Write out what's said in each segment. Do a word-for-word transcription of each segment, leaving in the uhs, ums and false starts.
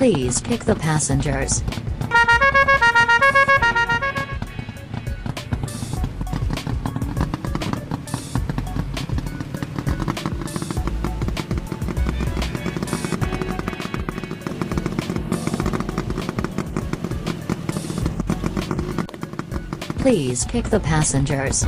Please pick the passengers. Please pick the passengers.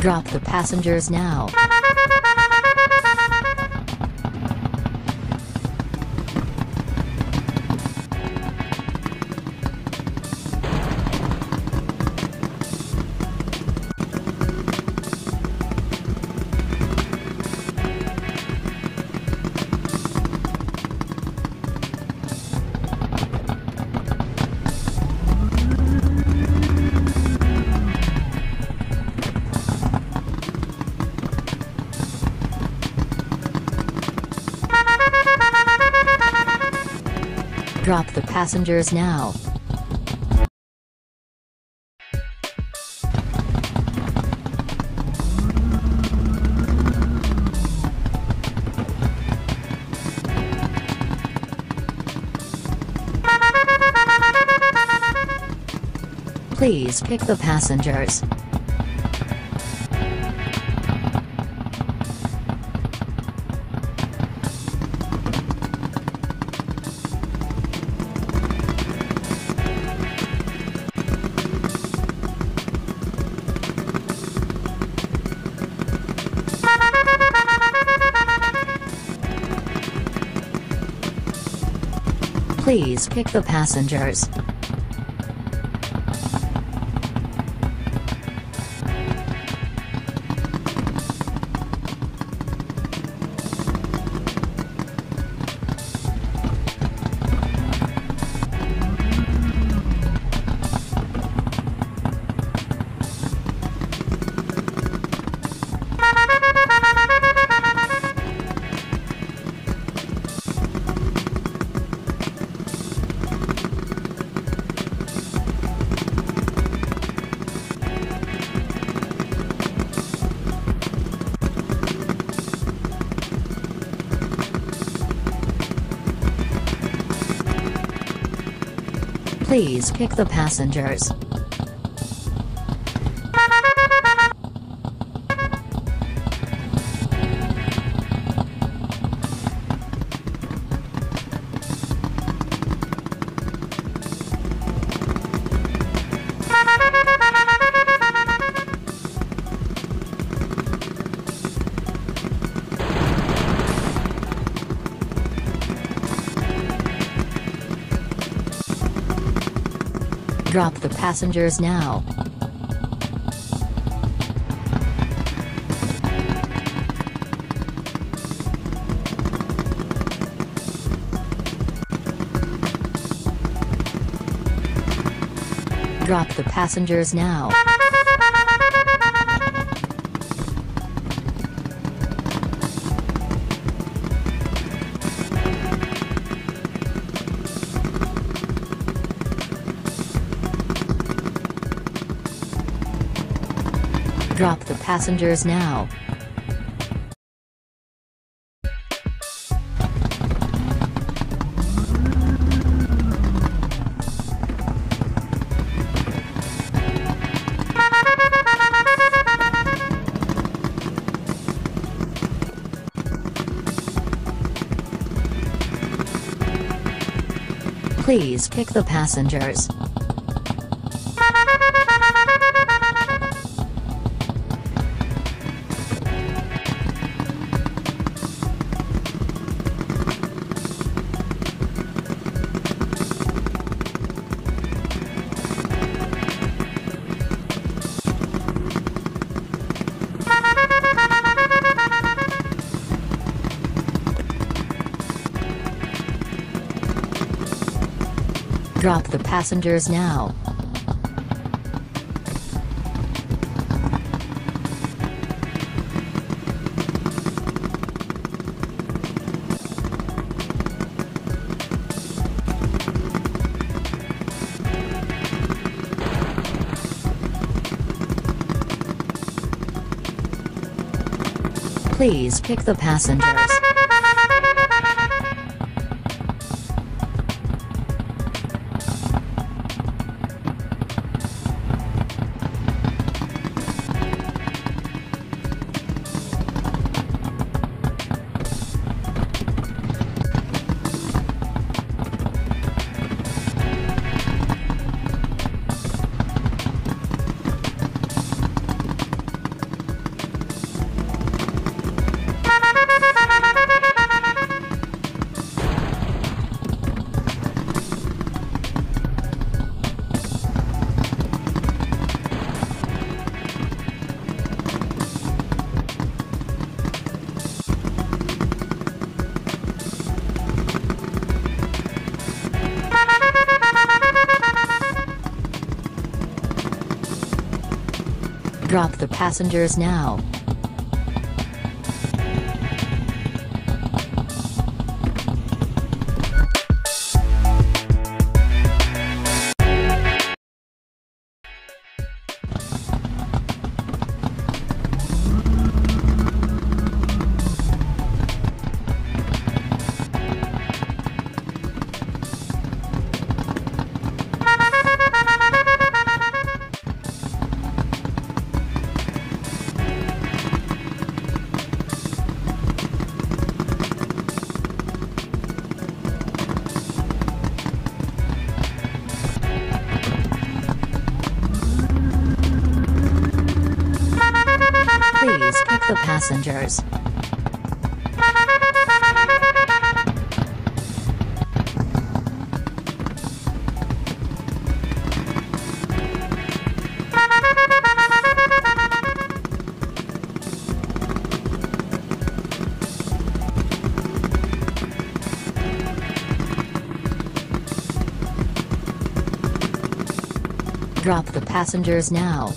Drop the passengers now. Drop the passengers now. Please pick the passengers. Please pick the passengers. Please pick the passengers. Drop the passengers now. Drop the passengers now. Drop the passengers now. Please pick the passengers. Drop the passengers now. Please pick the passengers. Drop the passengers now. Please pick the passengers. Drop the passengers now.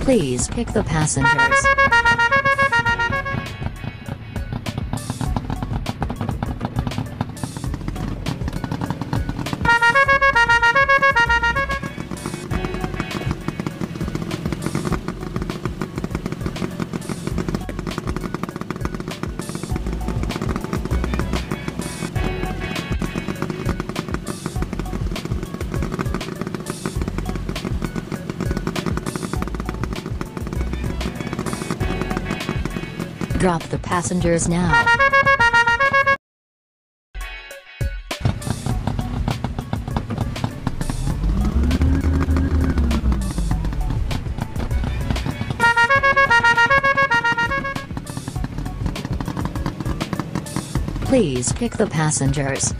Please pick the passengers. Drop the passengers now. Please pick the passengers.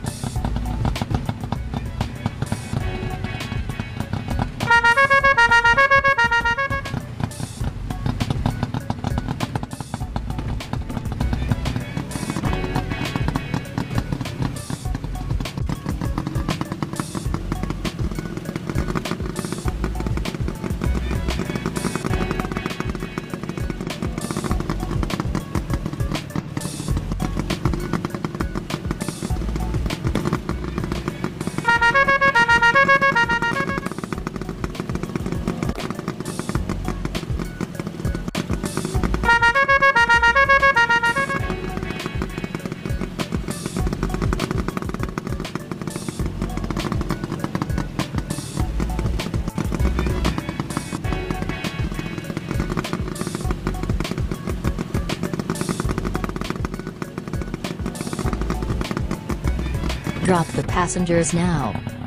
Drop the passengers now.